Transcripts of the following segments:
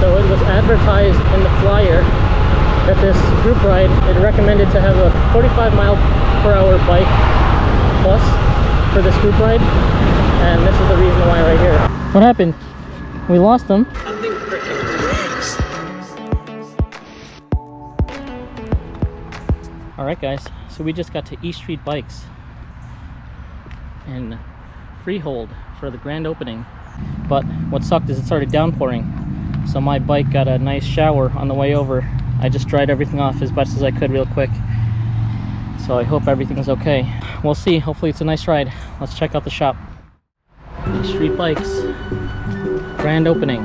So it was advertised in the flyer that this group ride, it recommended to have a 45-mile-per-hour bike plus for this group ride, and this is the reason why right here. What happened? We lost them. Alright guys, so we just got to E-Street Bikes in Freehold for the grand opening. But what sucked is it started downpouring, so my bike got a nice shower on the way over. I just dried everything off as best as I could real quick. So I hope everything's okay. We'll see, hopefully it's a nice ride. Let's check out the shop. E-Street Bikes, grand opening.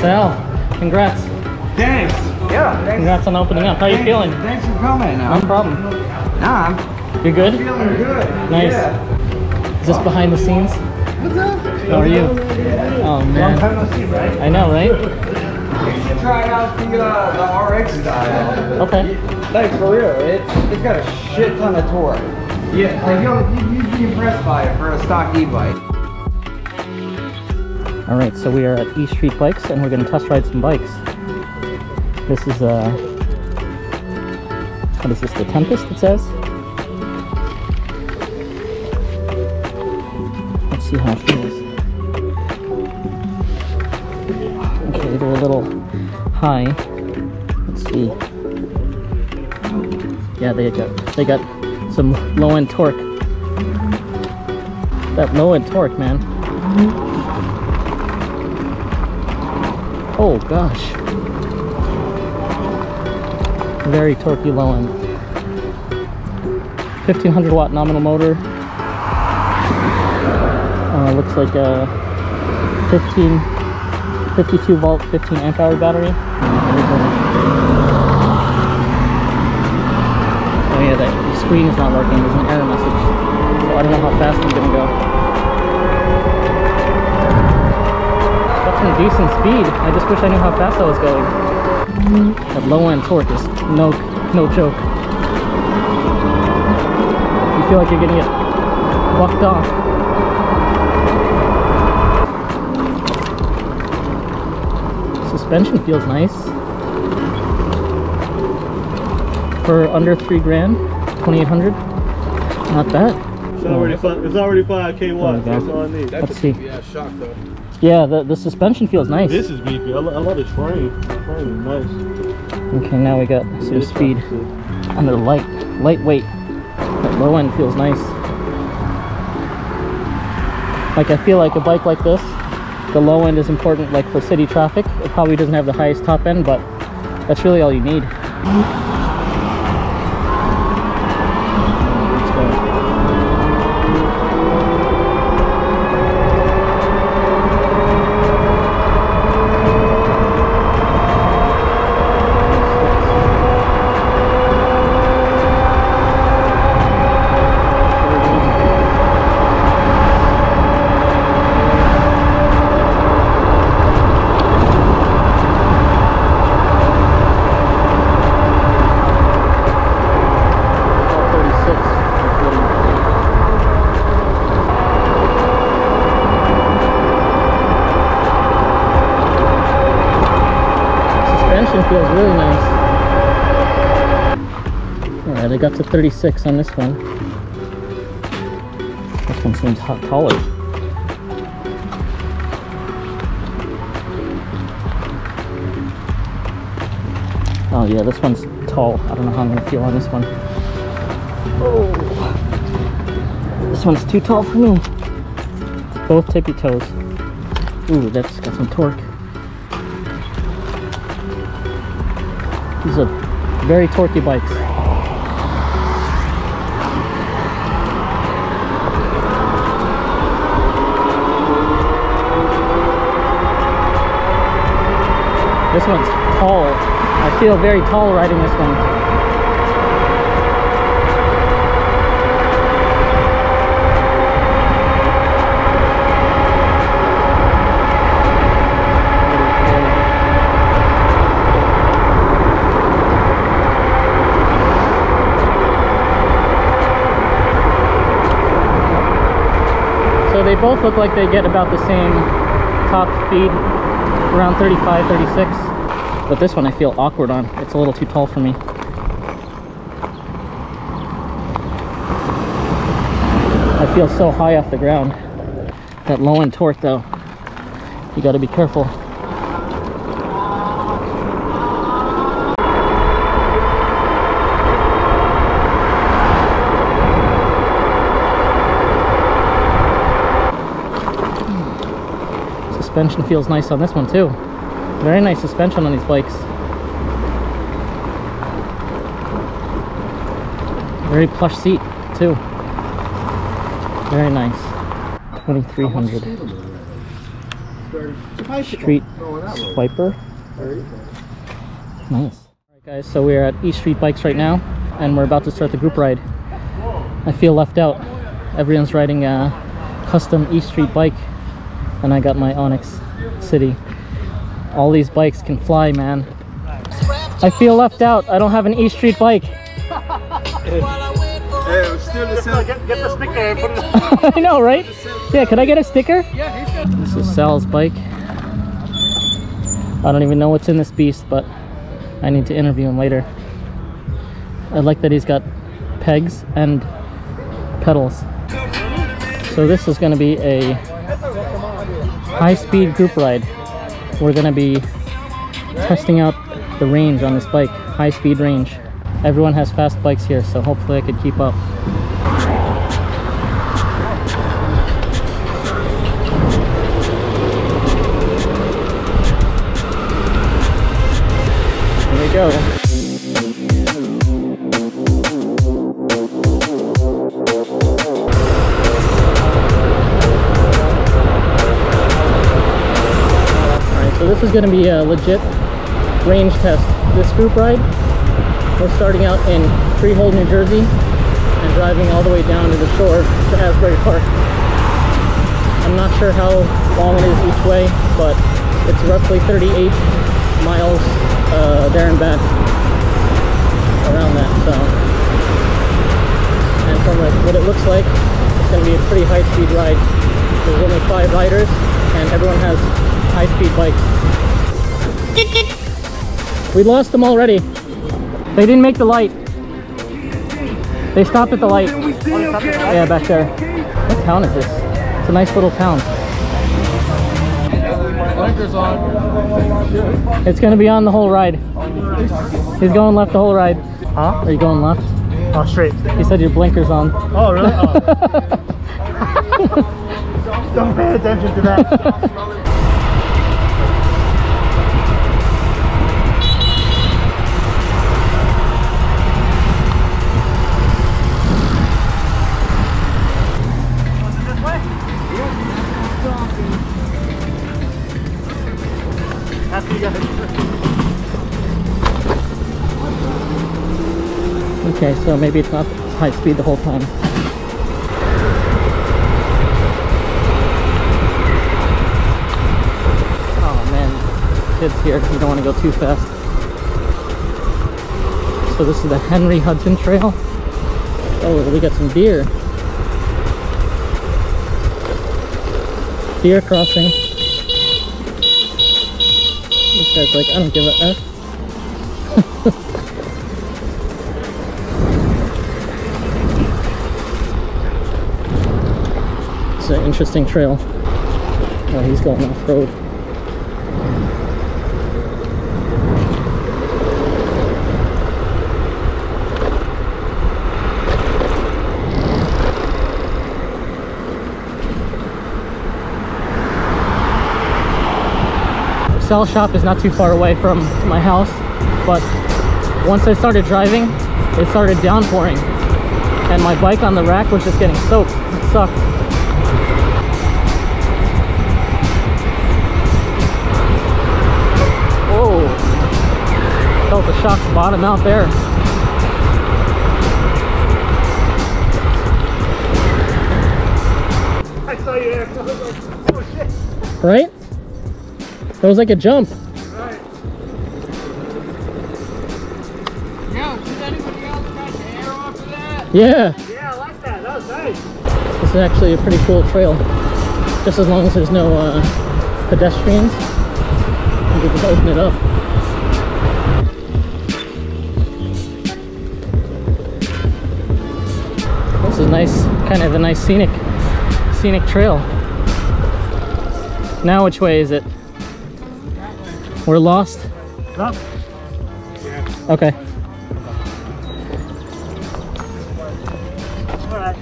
Sal, congrats. Thanks. Yeah, thanks. Congrats on opening up. How are you feeling? Thanks for coming. No problem. Nah, you're good? Feeling good. Nice. Yeah. Is this behind the scenes? What's up? How are you? Oh man. Long time no see, right? I know, right? You should try out the RX style. Okay. Like for real, it's got a shit ton of torque. Yeah, like you'd be impressed by it for a stock e-bike. Alright, so we are at E-Street Bikes and we're going to test ride some bikes. This is what is this, the Tempest it says? Let's see how it feels. Okay, they're a little high. Let's see. Yeah, they got some low-end torque. That low-end torque, man. Oh gosh. Very torquey low end. 1500 watt nominal motor. Looks like a 52 volt, 15 amp hour battery. Oh yeah, the screen is not working. There's an error message. So I don't know how fast I'm gonna go. That's some decent speed. I just wish I knew how fast I was going. That low-end torque is no joke. You feel like you're gonna get bucked off. Suspension feels nice. For under 3 grand, 2,800. Not bad. It's already 5k watts. That's all I need. Let's see. Yeah, the suspension feels nice. This is beefy. I love the train. The train is nice. Okay, now we got some speed. And they're lightweight. That low end feels nice. Like, I feel like a bike like this, the low end is important, like for city traffic. It probably doesn't have the highest top end, but that's really all you need. Feels really nice. Alright, I got to 36 on this one. This one seems hot taller. Oh yeah, this one's tall. I don't know how I'm gonna feel on this one. Oh, this one's too tall for me. Both tippy toes. Ooh, that's got some torque. These are very torquey bikes. This one's tall. I feel very tall riding this one. both look like they get about the same top speed, around 35, 36. But this one I feel awkward on. It's a little too tall for me. I feel so high off the ground. That low end torque though, you gotta be careful. Suspension feels nice on this one too. Very nice suspension on these bikes. Very plush seat too. Very nice. 2300. Street Swiper. Nice. Alright guys, so we are at E-Street Bikes right now, and we're about to start the group ride. I feel left out. Everyone's riding a custom E-Street bike, and I got my Onyx City. All these bikes can fly, man. I feel left out. I don't have an E-Street bike. Get the sticker and put it. I know, right? Yeah, could I get a sticker? Yeah, he's got. This is Sal's bike. I don't even know what's in this beast, but I need to interview him later. I like that he's got pegs and pedals. So this is going to be a high-speed group ride. We're going to be testing out the range on this bike, high-speed range. Everyone has fast bikes here, so hopefully I could keep up. Here we go. This is going to be a legit range test. This group ride, we're starting out in Freehold, New Jersey, and driving all the way down to the shore to Asbury Park. I'm not sure how long it is each way, but it's roughly 38 miles there and back, around that. So, and from what it looks like, it's going to be a pretty high-speed ride. There's only 5 riders, and everyone has high-speed bikes. We lost them already. They didn't make the light. They stopped at the light. Yeah, back there. What town is this? It's a nice little town. It's gonna be on the whole ride. He's going left the whole ride. Huh? Are you going left? Oh, straight. He said your blinker's on. Oh, really? Oh. Don't pay attention to that. Okay, so maybe it's not high speed the whole time. Oh man, kids here, you don't want to go too fast. So this is the Henry Hudson Trail. Oh, we got some deer. Deer crossing. This guy's like, I don't give a F. It's an interesting trail. Oh, he's going off-road. The cell shop is not too far away from my house, but once I started driving, it started downpouring. And my bike on the rack was just getting soaked. It sucked. Felt the shock's bottom out there. I saw you there. I was like, oh shit. Right? That was like a jump. Right. Yo, did anybody else try to air off of that? Yeah. Yeah, I like that. That was nice. This is actually a pretty cool trail. just as long as there's no pedestrians. You can just open it up. This is nice, kind of a nice scenic trail. Now which way is it? We're lost? Up. Yeah. Okay. Alright.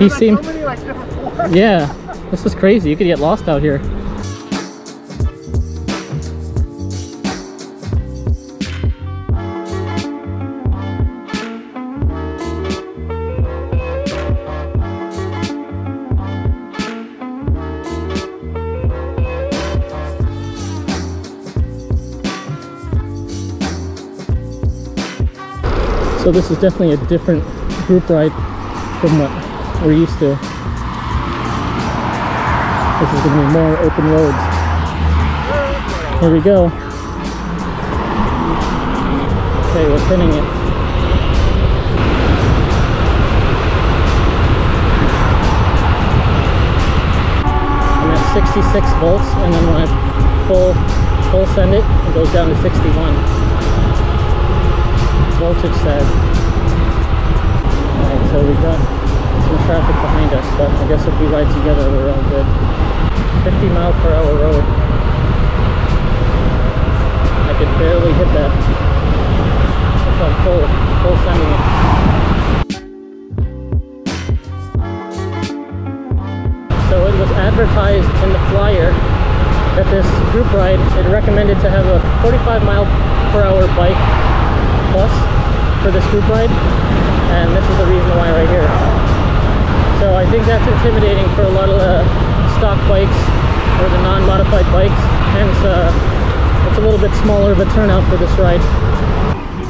He seemed... so many, like, different. Yeah. This is crazy. You could get lost out here. So this is definitely a different group ride from what we're used to. This is going to be more open roads. Here we go. Okay, we're turning it. I'm at 66 volts, and then when I full send it, it goes down to 61. Voltage said. Alright, so we got some traffic behind us, but I guess if we ride together we're all good. 50-mile-per-hour road. I could barely hit that. If I'm full sending it. So it was advertised in the flyer that this group ride, it recommended to have a 45-mile-per-hour bike plus for this group ride, and this is the reason why right here. So I think that's intimidating for a lot of the stock bikes or the non-modified bikes, hence it's a little bit smaller of a turnout for this ride.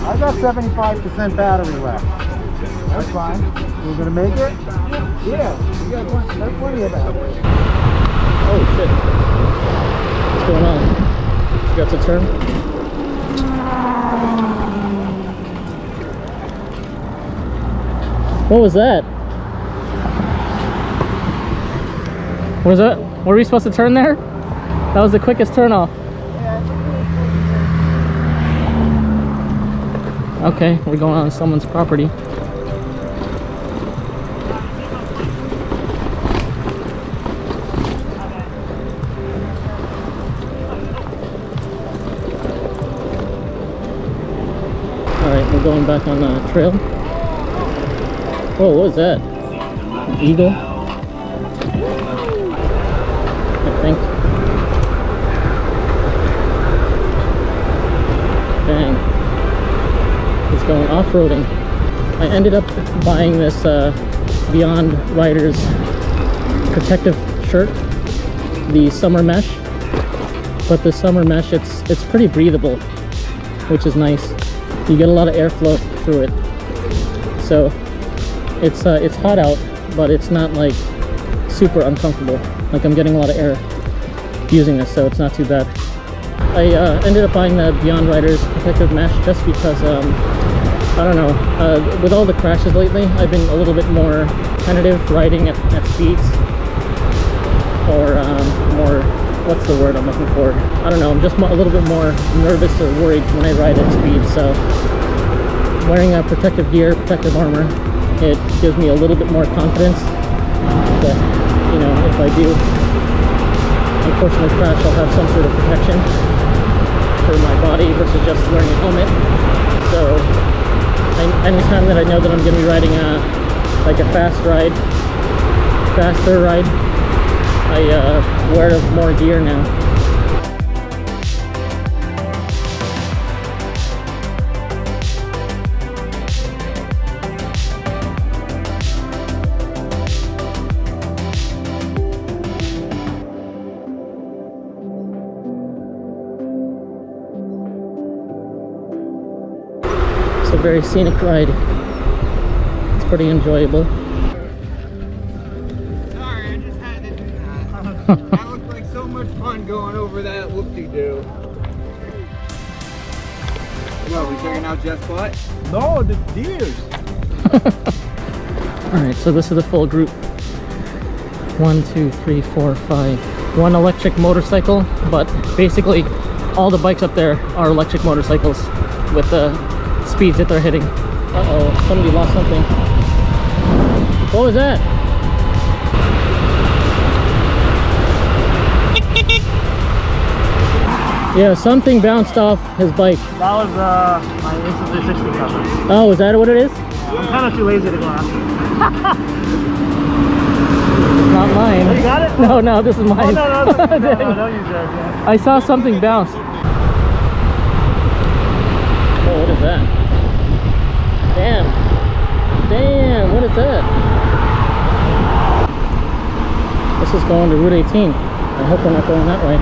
I got 75% battery left. That's fine. We're gonna make it? Yeah, we got plenty of battery. Oh shit. What's going on? You got to turn? What was that? What was that? Were we supposed to turn there? That was the quickest turn off. Okay, we're going on someone's property. Alright, we're going back on the trail. Whoa, what was that? An eagle? I think. Dang. He's going off-roading. I ended up buying this Beyond Riders protective shirt, the summer mesh. But the summer mesh, it's pretty breathable, which is nice. You get a lot of airflow through it. So it's hot out, but it's not like super uncomfortable. Like, I'm getting a lot of air using this, so it's not too bad. I ended up buying the Beyond Riders protective mesh just because I don't know, with all the crashes lately, I've been a little bit more tentative riding at speeds, or more, what's the word I'm looking for, I don't know, I'm just a little bit more nervous or worried when I ride at speed. So wearing a protective gear, protective armor, it gives me a little bit more confidence that, you know, if I do unfortunately crash, I'll have some sort of protection for my body versus just wearing a helmet. So anytime that I know that I'm going to be riding a faster ride, I wear more gear now. A very scenic ride. It's pretty enjoyable. Sorry, I just had to do that. That looked like so much fun going over that whoop-de-doo. What, are we checking out Jeff's butt? No, the deers. Alright, so this is the full group. 1 electric motorcycle, but basically all the bikes up there are electric motorcycles with the speeds that they're hitting. Uh-oh, somebody lost something. What was that? Yeah, something bounced off his bike. That was my Insta360 cover. Oh, is that what it is? I'm kind of too lazy to go after. Not mine. Oh, you got it? No, no, this is mine. Oh, no, you jerk, yeah. I saw something bounce. Oh, what is that? Damn. Damn, what is that? This is going to Route 18. I hope we're not going that way.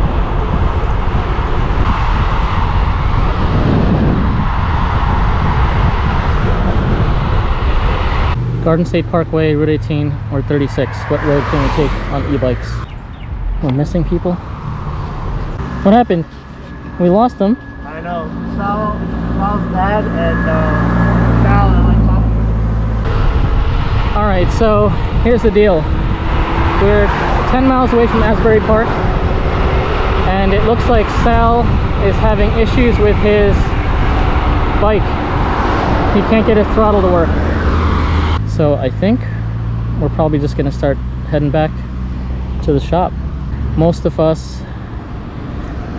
Garden State Parkway, Route 18, or 36. What road can we take on e-bikes? We're missing people. What happened? We lost them. I know. Sal's dad and Sal and my mom. Alright, so here's the deal. We're 10 miles away from Asbury Park, and it looks like Sal is having issues with his bike. He can't get his throttle to work. So I think we're probably just gonna start heading back to the shop. Most of us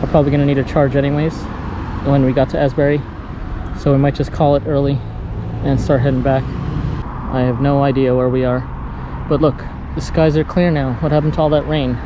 are probably gonna need a charge anyways when we got to Asbury. So we might just call it early and start heading back. I have no idea where we are. But look, the skies are clear now. What happened to all that rain?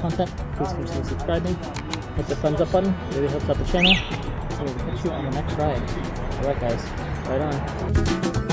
Content, please consider subscribing, hit the thumbs up button, it really helps out the channel, and we'll catch you on the next ride. Alright guys, right on.